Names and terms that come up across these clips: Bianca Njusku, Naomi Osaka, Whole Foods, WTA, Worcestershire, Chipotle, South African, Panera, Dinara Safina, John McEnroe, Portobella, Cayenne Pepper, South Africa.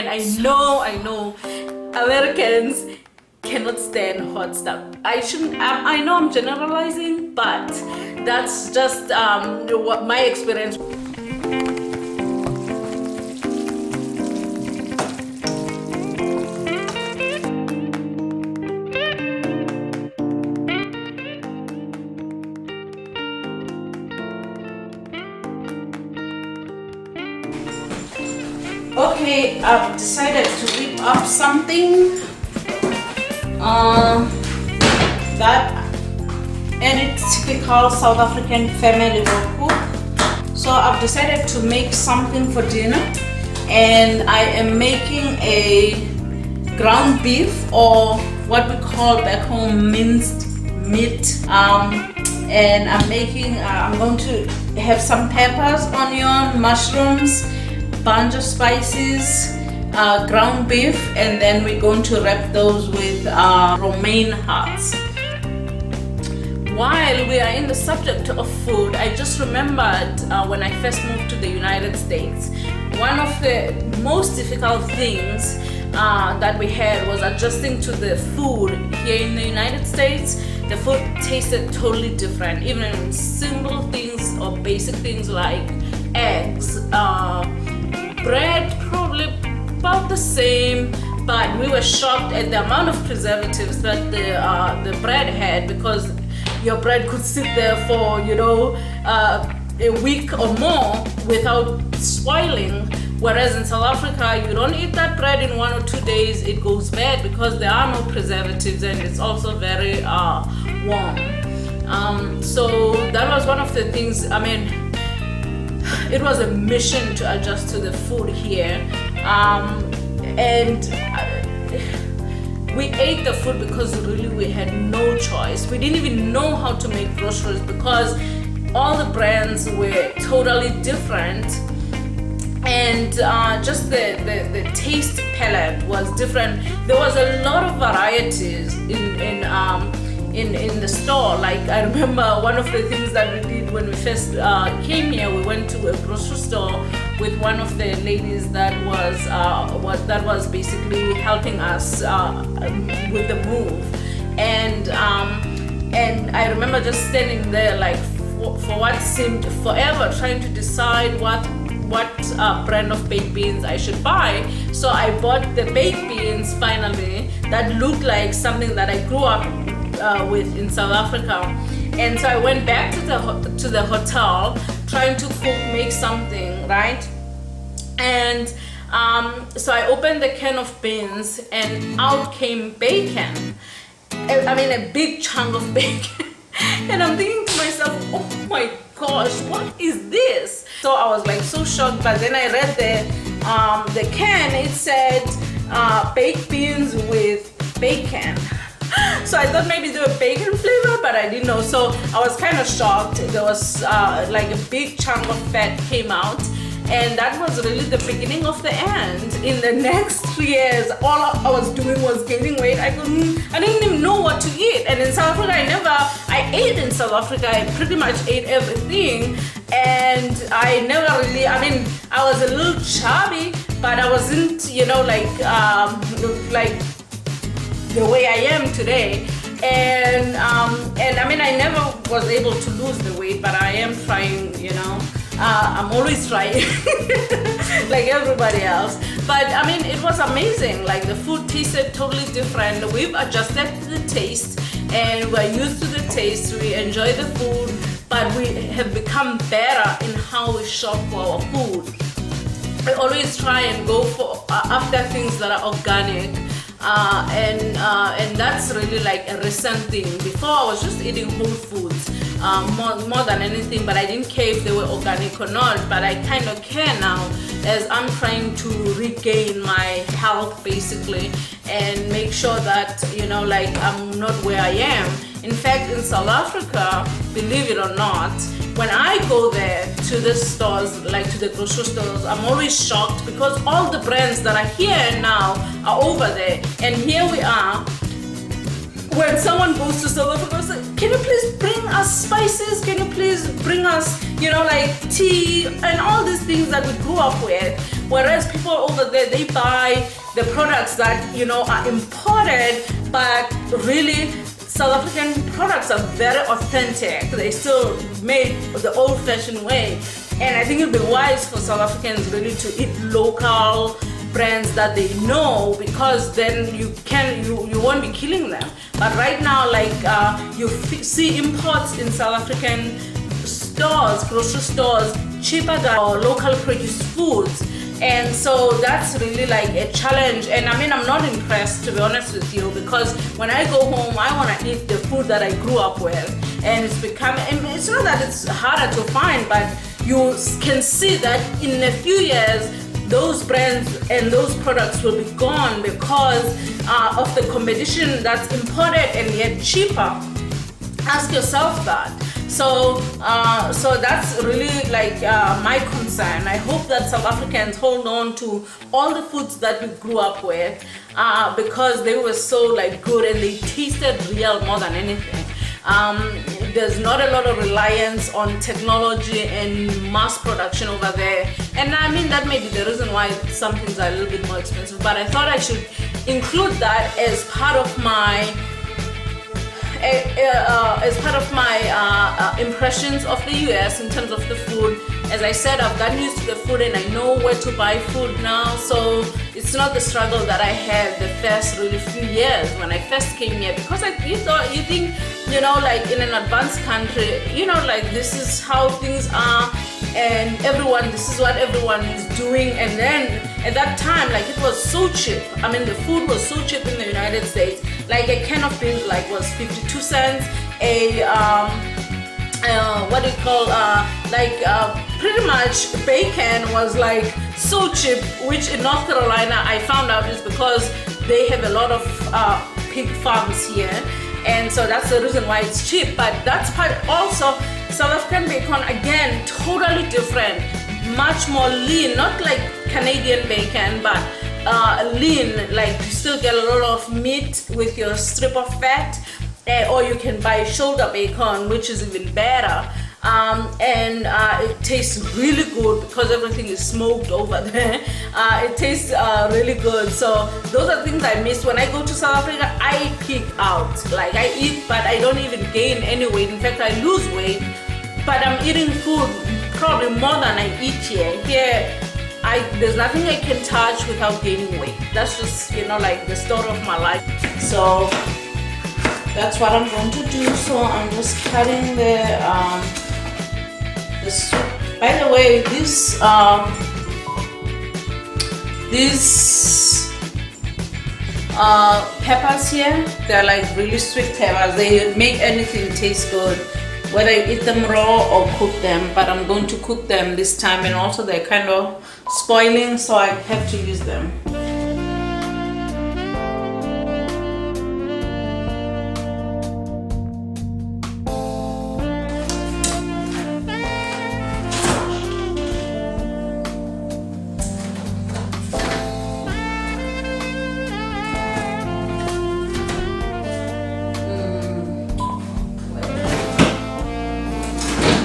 And I know Americans cannot stand hot stuff. I know I'm generalizing, but that's just what my experience. Okay, I've decided to whip up something and it's typical South African family will cook. So I've decided to make something for dinner, and I am making a ground beef, or what we call back home minced meat. And I'm going to have some peppers, onion, mushrooms, bunch of spices, ground beef, and then we're going to wrap those with romaine hearts. While we are in the subject of food, I just remembered when I first moved to the United States, one of the most difficult things that we had was adjusting to the food here in the United States. The food tasted totally different, even simple things or basic things like eggs, bread, probably about the same, but we were shocked at the amount of preservatives that the bread had, because your bread could sit there for, you know, a week or more without spoiling, whereas in South Africa you don't eat that bread in 1 or 2 days, it goes bad because there are no preservatives, and it's also very warm. So that was one of the things. I mean, it was a mission to adjust to the food here, and we ate the food because really we had no choice. We didn't even know how to make groceries because all the brands were totally different, and just the taste palette was different. There was a lot of varieties in the store. Like, I remember one of the things that we did when we first came here, we went to a grocery store with one of the ladies that was basically helping us with the move, and I remember just standing there like for what seemed forever, trying to decide what brand of baked beans I should buy. So I bought the baked beans finally that looked like something that I grew up with in South Africa. And so I went back to the hotel trying to make something, right? And so I opened the can of beans, and out came bacon. I mean, a big chunk of bacon. And I'm thinking to myself, oh my gosh, what is this? So I was like so shocked. But then I read the can. It said baked beans with bacon. So I thought maybe they were bacon flavor, but I didn't know. So I was kind of shocked. There was like a big chunk of fat came out, and that was really the beginning of the end. In the next 3 years, all I was doing was gaining weight. I didn't even know what to eat. And in South Africa, I ate in South Africa. I pretty much ate everything, and I never really, I mean, I was a little chubby, but I wasn't, you know, like the way I am today. And I mean, I never was able to lose the weight, but I am trying, you know. I'm always trying like everybody else. But I mean, it was amazing. Like, the food tasted totally different. We've adjusted to the taste, and we're used to the taste. We enjoy the food, but we have become better in how we shop for our food. I always try and go for after things that are organic. And that's really like a recent thing. Before, I was just eating Whole Foods more than anything, but I didn't care if they were organic or not. But I kind of care now, as I'm trying to regain my health basically, and make sure that, you know, like, I'm not where I am. In fact, in South Africa, believe it or not, when I go there to the stores, like to the grocery stores, I'm always shocked because all the brands that are here now are over there. And here we are, when someone goes to South Africa, it's like, can you please bring us spices? Can you please bring us, you know, like tea and all these things that we grew up with? Whereas people over there, they buy the products that, you know, are imported, but really South African products are very authentic. They still made the old-fashioned way. And I think it would be wise for South Africans really to eat local brands that they know, because then you won't be killing them. But right now, like you see imports in South African stores, grocery stores, cheaper than our local produced foods. And so that's really like a challenge. And I mean, I'm not impressed, to be honest with you, because when I go home, I want to eat the food that I grew up with. And it's become, and it's not that it's harder to find, but you can see that in a few years, those brands and those products will be gone because of the competition that's imported and yet cheaper. Ask yourself that. So that's really like my concern. I hope that South Africans hold on to all the foods that we grew up with because they were so like good and they tasted real more than anything. There's not a lot of reliance on technology and mass production over there. And I mean, that may be the reason why some things are a little bit more expensive, but I thought I should include that as part of my impressions of the US in terms of the food. As I said, I've gotten used to the food and I know where to buy food now, so it's not the struggle that I had the first really few years when I first came here, because you think, you know, like in an advanced country, you know, like this is how things are and this is what everyone is doing. And then at that time, like, it was so cheap. I mean, the food was so cheap in the United States. Like a can of beans, like, was 52 cents. A pretty much bacon was like so cheap, which in North Carolina I found out is because they have a lot of pig farms here, and so that's the reason why it's cheap. But that's part also. South African bacon, again, totally different, much more lean, not like Canadian bacon, but lean, like you still get a lot of meat with your strip of fat, or you can buy shoulder bacon, which is even better, it tastes really good because everything is smoked over there. It tastes really good. So those are things I miss. When I go to South Africa, I pig out. Like, I eat, but I don't even gain any weight. In fact, I lose weight, but I'm eating food probably more than I eat here. There's nothing I can touch without gaining weight. That's just, you know, like the story of my life. So that's what I'm going to do. So I'm just cutting the soup. By the way, these peppers here, they're like really sweet peppers. They make anything taste good, whether you eat them raw or cook them, but I'm going to cook them this time, and also they're kind of spoiling, so I have to use them.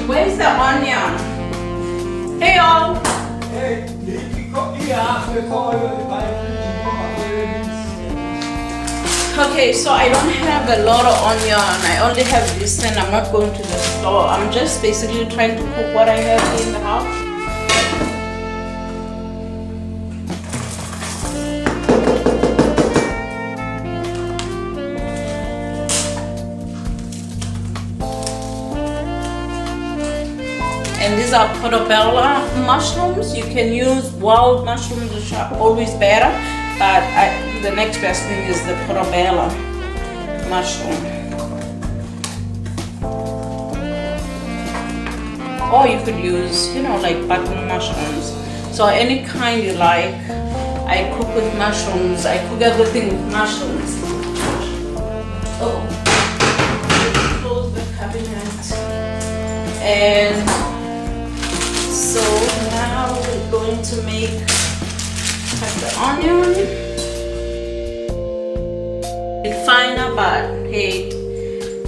Where's the onion? Hey y'all! Hey, okay, so I don't have a lot of onion. I only have this, and I'm not going to the store. I'm just basically trying to cook what I have in the house. And these are portobella mushrooms. You can use wild mushrooms, which are always better, but the next best thing is the portobella mushroom. Or you could use, you know, like button mushrooms. So any kind you like. I cook with mushrooms. I cook everything with mushrooms. Oh, close the cabinet. And so now we're going to cut the onion. It's finer, but hey,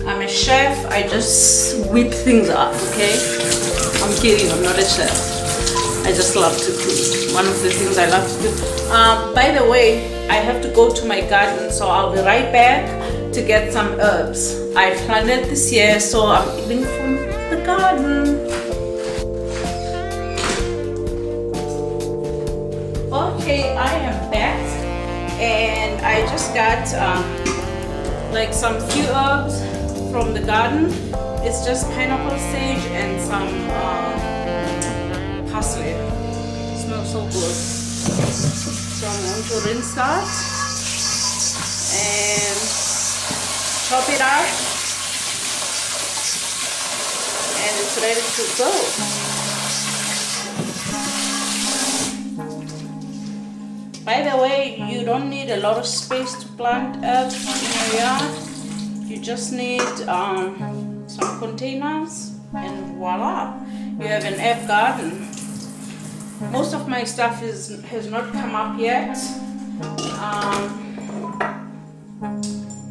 I'm a chef. I just whip things up, okay? I'm kidding, I'm not a chef. I just love to cook. One of the things I love to do. By the way, I have to go to my garden, so I'll be right back to get some herbs. I planted this year, so I'm eating from the garden. Okay, I am back, and I just got like some few herbs from the garden. It's just pineapple, sage, and some parsley. It smells so good. So I'm going to rinse that and chop it up, and it's ready to go. By the way, you don't need a lot of space to plant herbs in your yard. You just need some containers, and voila, you have an herb garden. Most of my stuff has not come up yet,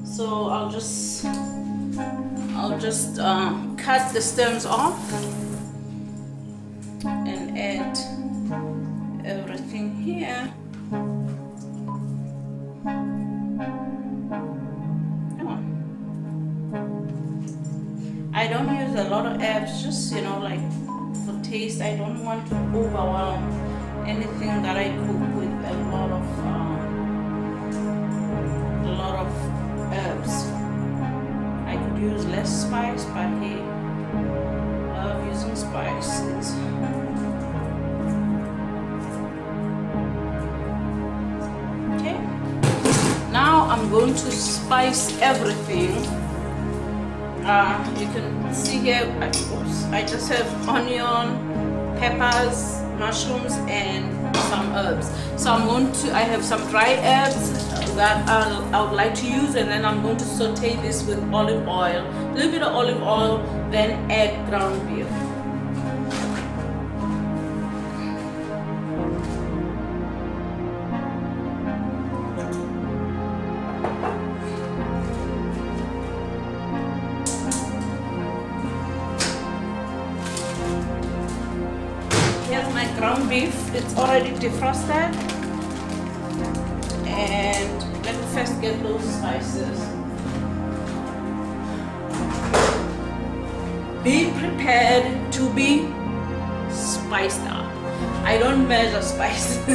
so I'll just cut the stems off and add everything here. I don't use a lot of herbs, just like for taste. I don't want to overwhelm anything that I cook with a lot of herbs. I could use less spice, but hey, I love using spices. Okay, now I'm going to spice everything. You can see here, I just have onion, peppers, mushrooms, and some herbs. So I'm going to, I have some dry herbs that I would like to use, and then I'm going to saute this with olive oil, a little bit of olive oil, then add ground beef. Ground beef, it's already defrosted, and let me first get those spices. Be prepared to be spiced up. I don't measure spices.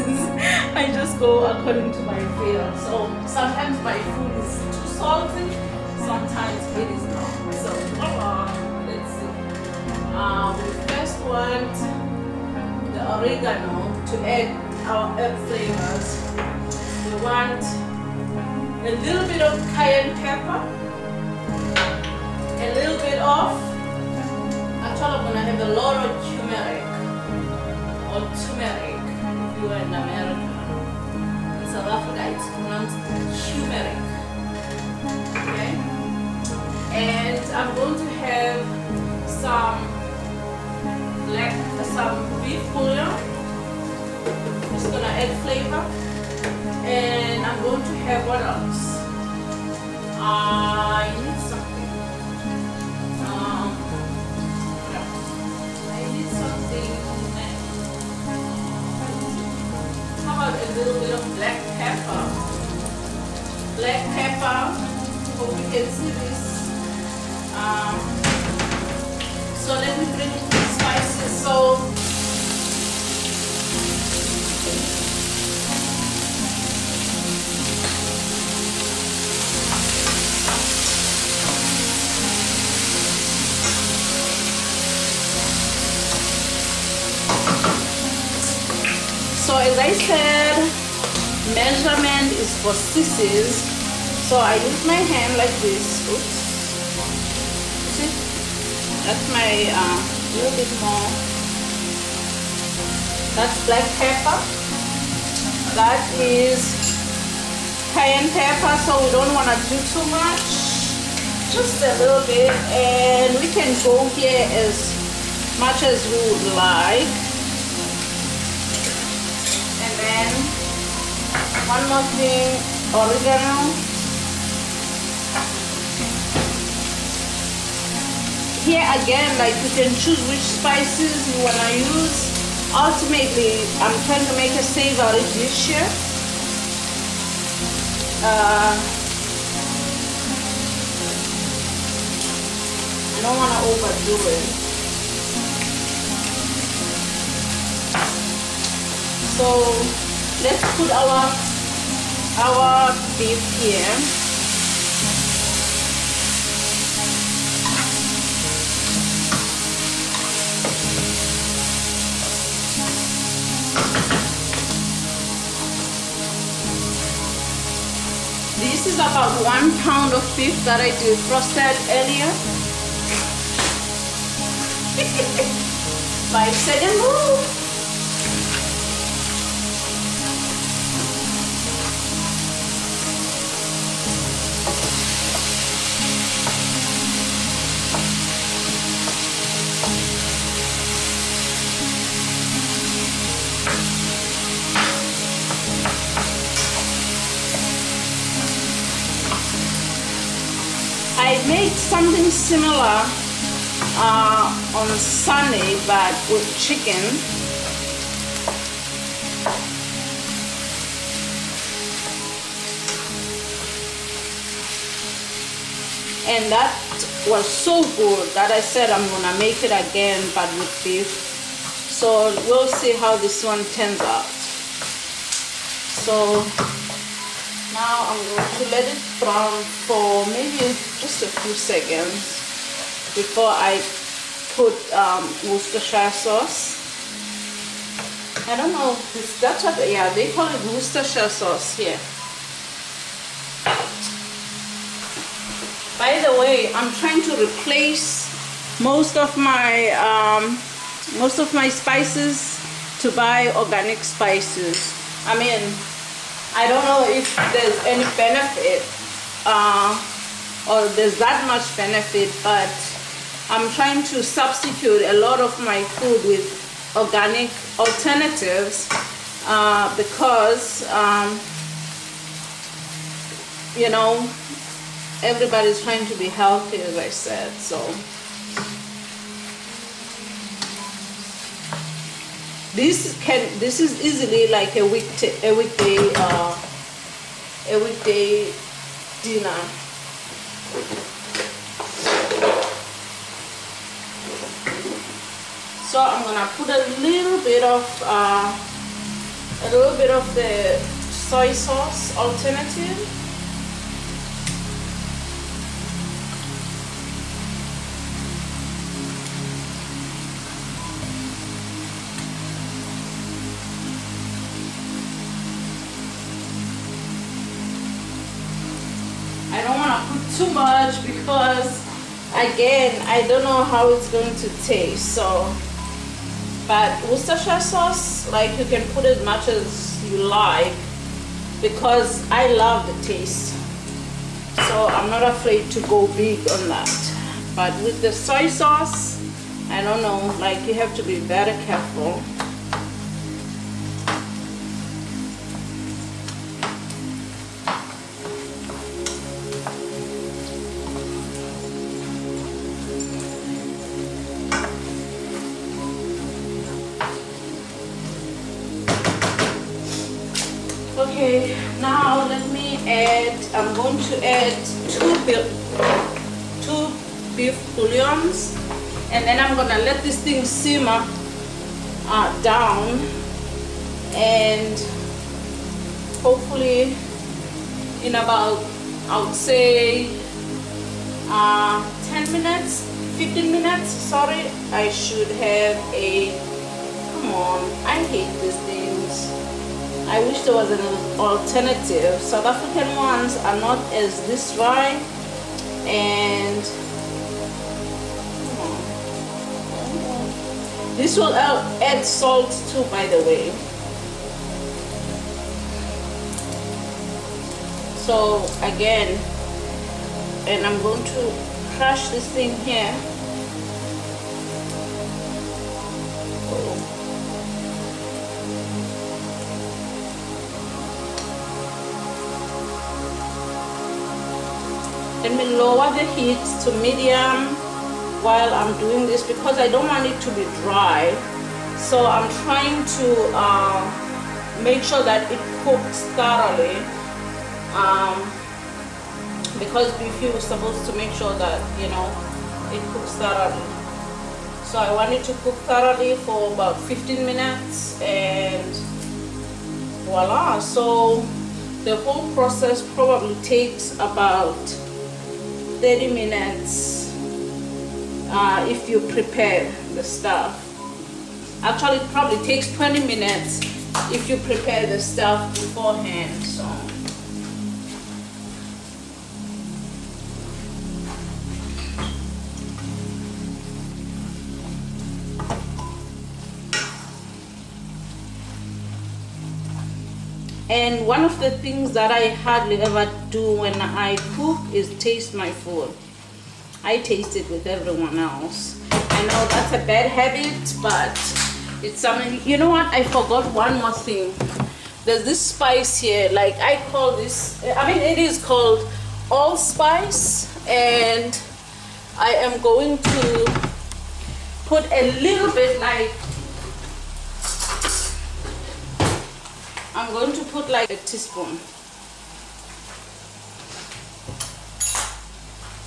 I just go according to my feel. So sometimes my food is too salty, sometimes it is not. So let's see. The first one, oregano, to add our herb flavors. We want a little bit of cayenne pepper, a little bit of, actually I'm gonna have a lot of turmeric, or turmeric if you are in America. In South Africa it's pronounced turmeric. Okay? And I'm going to have some beef bouillon. It's gonna add flavor. And I'm going to have, what else? I need something. How about a little bit of black pepper? Black pepper. Hope you can see this. So let me bring it. So as I said, measurement is for sissies, so I use my hand like this. Oops. See? That's my little bit more. That's black pepper. That is cayenne pepper, so we don't want to do too much. Just a little bit, and we can go here as much as we would like. And then one more thing, oregano. Here again, like, you can choose which spices you want to use. Ultimately, I'm trying to make a save out of this year. I don't want to overdo it. So let's put our beef here. This is about 1 pound of beef that I defrosted earlier. 5 second move. I made something similar on Sunday, but with chicken. And that was so good that I said I'm gonna make it again, but with beef. So we'll see how this one turns out. So now I'm going to let it brown for maybe just a few seconds before I put Worcestershire sauce. I don't know, is that what, yeah, they call it Worcestershire sauce here. By the way, I'm trying to replace most of my spices to buy organic spices. I mean, I don't know if there's any benefit or there's that much benefit, but I'm trying to substitute a lot of my food with organic alternatives because, you know, everybody's trying to be healthy, as I said, so. This is easily like a weekday dinner. So I'm gonna put a little bit of the soy sauce alternative. I don't want to put too much because, again, I don't know how it's going to taste. So, but Worcestershire sauce, like, you can put as much as you like because I love the taste. So I'm not afraid to go big on that. But with the soy sauce, I don't know, like, you have to be very careful. Okay, now let me add, I'm going to add two beef bouillons, and then I'm gonna let this thing simmer down, and hopefully in about, I would say 15 minutes, sorry, I should have a, come on, I hate these things. I wish there was an alternative. South African ones are not as this dry, and this will add salt too, by the way. So again, and I'm going to crush this thing here. Let me lower the heat to medium while I'm doing this because I don't want it to be dry. So I'm trying to make sure that it cooks thoroughly, because beef is supposed to make sure that, you know, it cooks thoroughly. So I want it to cook thoroughly for about 15 minutes and voila. So the whole process probably takes about 30 minutes if you prepare the stuff. Actually, it probably takes 20 minutes if you prepare the stuff beforehand. So and one of the things that I hardly ever do when I cook is taste my food. I taste it with everyone else. I know that's a bad habit, but it's something. You know what, I forgot one more thing. There's this spice here, like I call this, I mean it is called allspice, and I am going to put a little bit, like I'm going to put like a teaspoon.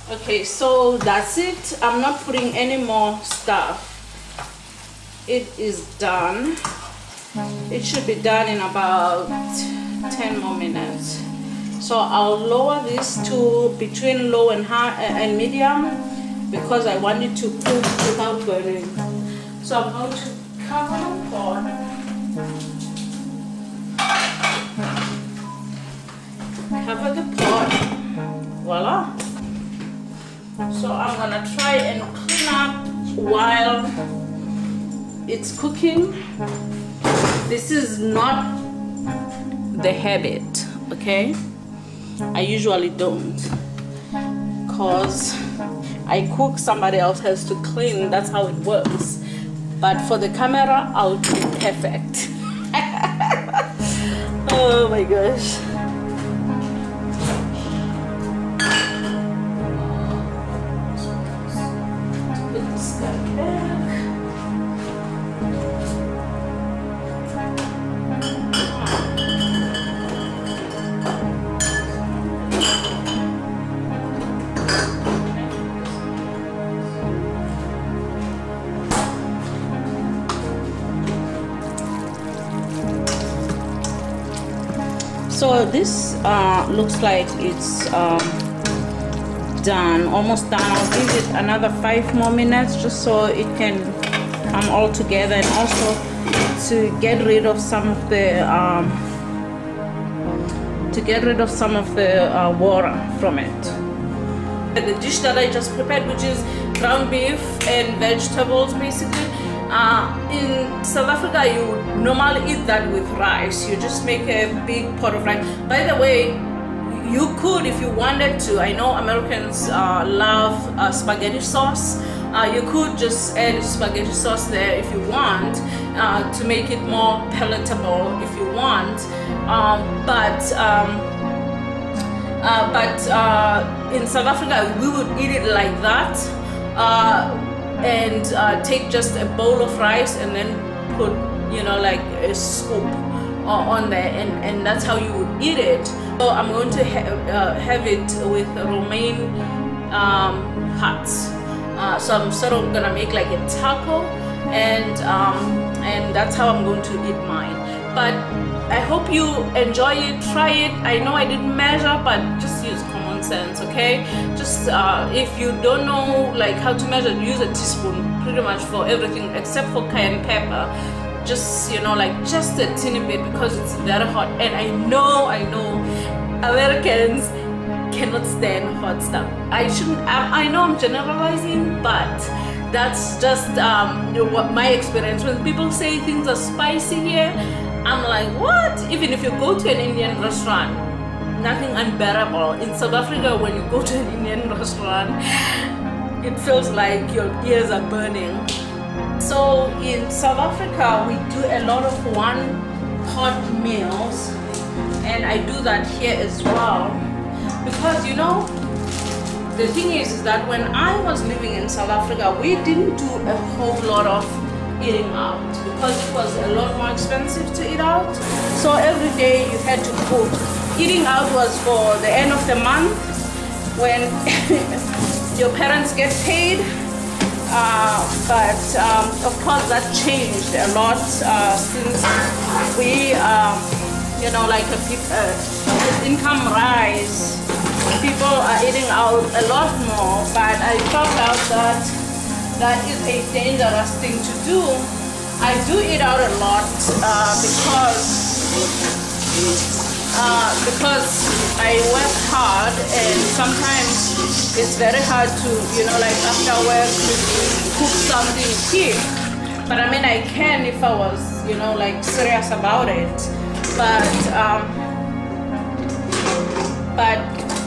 Okay, so that's it. I'm not putting any more stuff. It is done. It should be done in about 10 more minutes. So I'll lower this to between low and high and medium, because I want it to cook without burning. So I'm going to cover the pot. Cover the pot. Voila. So I'm gonna try and clean up while it's cooking. This is not the habit, okay? I usually don't, because I cook, somebody else has to clean. That's how it works. But for the camera, I'll be perfect. Oh my gosh. So this looks like it's done, almost done. I'll give it another 5 more minutes just so it can come all together, and also to get rid of some of the water from it. The dish that I just prepared, which is ground beef and vegetables, basically. In South Africa, you normally eat that with rice. You just make a big pot of rice. By the way, you could, if you wanted to, I know Americans love spaghetti sauce. You could just add spaghetti sauce there if you want, to make it more palatable if you want. In South Africa, we would eat it like that. And take just a bowl of rice and then put, you know, like a scoop on there, and that's how you would eat it. So I'm going to have it with romaine cuts. So I'm sort of gonna make like a taco, and that's how I'm going to eat mine. But I hope you enjoy it. Try it. I know I didn't measure, but just use common sense, okay? Just if you don't know like how to measure, use a teaspoon pretty much for everything except for cayenne pepper. Just, you know, like just a teeny bit, because it's very hot, and I know Americans cannot stand hot stuff. I know I'm generalizing, but that's just what my experience. When people say things are spicy here, I'm like, what? Even if you go to an Indian restaurant, nothing unbearable. In South Africa, when you go to an Indian restaurant, it feels like your ears are burning. So in South Africa, we do a lot of one-pot meals, and I do that here as well. Because, you know, the thing is that when I was living in South Africa, we didn't do a whole lot of eating out because it was a lot more expensive to eat out. So every day you had to cook. Eating out was for the end of the month when your parents get paid. But of course that changed a lot since we, income rise. People are eating out a lot more, but I found out that that is a dangerous thing to do. I do eat out a lot because I work hard, and sometimes it's very hard to, after work, cook something cheap. But I mean, I can if I was, serious about it. But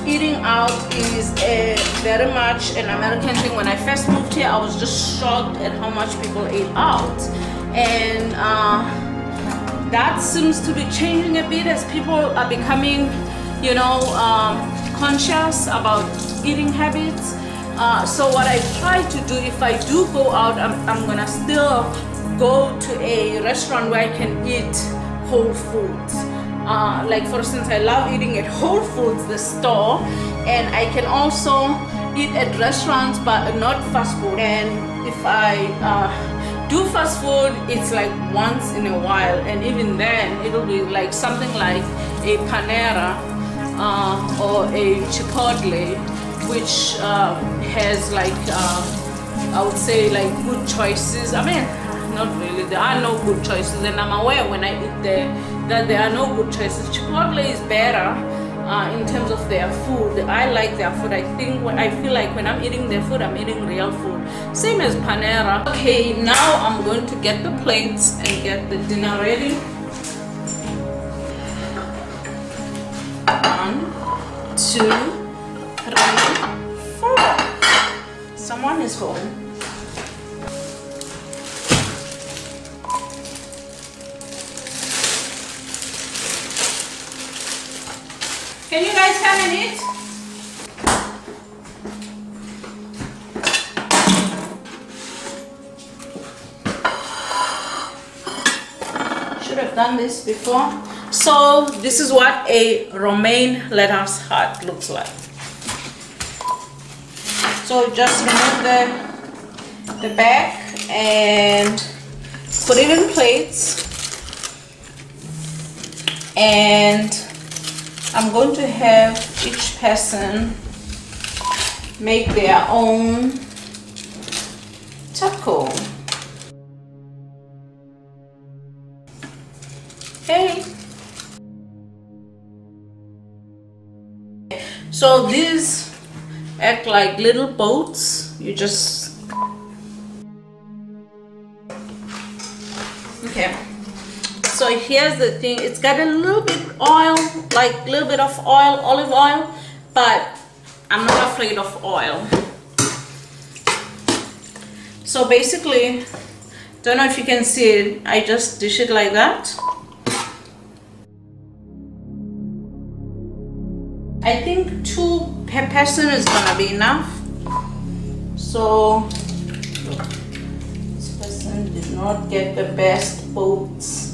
eating out is very much an American thing. When I first moved here, I was just shocked at how much people ate out, and that seems to be changing a bit as people are becoming, conscious about eating habits. So what I try to do, if I do go out, I'm gonna still go to a restaurant where I can eat whole foods. Like for instance, I love eating at Whole Foods, the store, and I can also eat at restaurants, but not fast food. And if I do fast food, it's like once in a while, and even then it'll be like something like a Panera or a Chipotle, which has I would say good choices. I mean, not really, there are no good choices, and I'm aware when I eat there that there are no good choices. Chipotle is better in terms of their food. I like their food. I feel like when I'm eating their food, I'm eating real food. Same as Panera. Okay, now I'm going to get the plates and get the dinner ready. One, two, three, four. Someone is home. Can you guys come and eat? Should have done this before. So this is what a romaine lettuce heart looks like. So just remove the back and put it in plates, and I'm going to have each person make their own taco. Hey! So these act like little boats. You just... Okay. So here's the thing, it's got a little bit oil, olive oil, but I'm not afraid of oil. So basically, don't know if you can see it, I just dish it like that. I think 2 per person is gonna be enough. So this person did not get the best boats.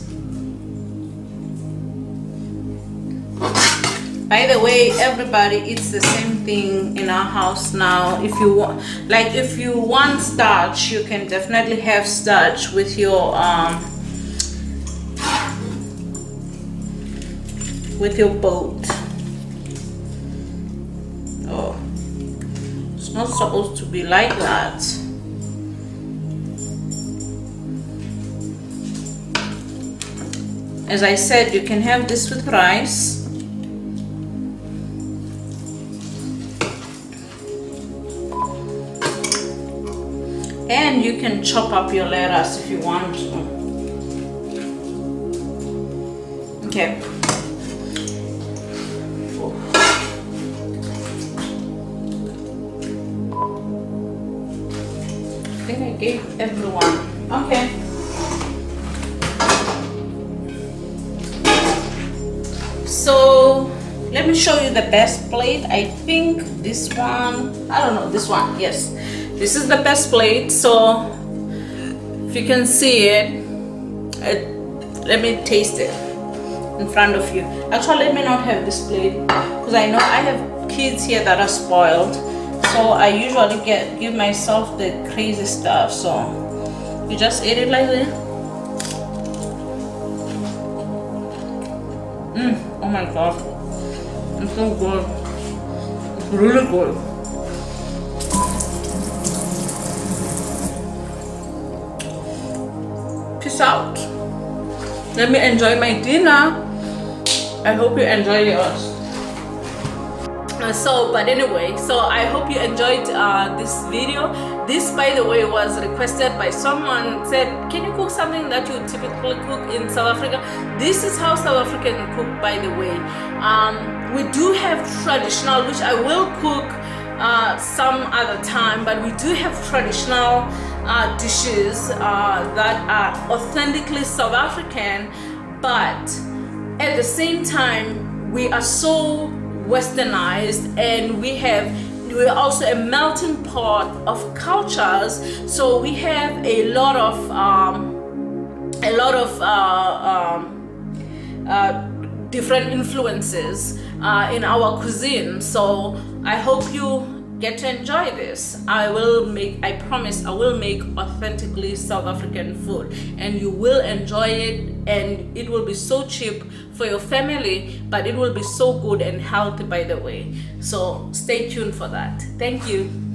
By the way, everybody eats the same thing in our house now. If you want starch, you can definitely have starch with your boat. Oh, it's not supposed to be like that. As I said, you can have this with rice. And you can chop up your lettuce if you want to. Okay. I think I gave everyone. Okay. So let me show you the best plate. I think this one, I don't know, this one, yes. This is the best plate. So If you can see it, let me taste it in front of you. Actually, let me not have this plate because I know I have kids here that are spoiled, so I usually give myself the crazy stuff. So you just eat it like that. Oh my god, it's so good. It's really good. Peace out. Let me enjoy my dinner. I hope you enjoy yours. But anyway, I hope you enjoyed this video. This, by the way, was requested by someone. Said, can you cook something that you typically cook in South Africa? This is how South Africans cook, by the way. We do have traditional, which I will cook some other time, but we do have traditional dishes that are authentically South African, but at the same time we are so westernized, and we're also a melting pot of cultures, so we have a lot of different influences in our cuisine. So I hope you get to enjoy this. I promise I will make authentically South African food, and you will enjoy it, and it will be so cheap for your family, but it will be so good and healthy, by the way. So stay tuned for that. Thank you.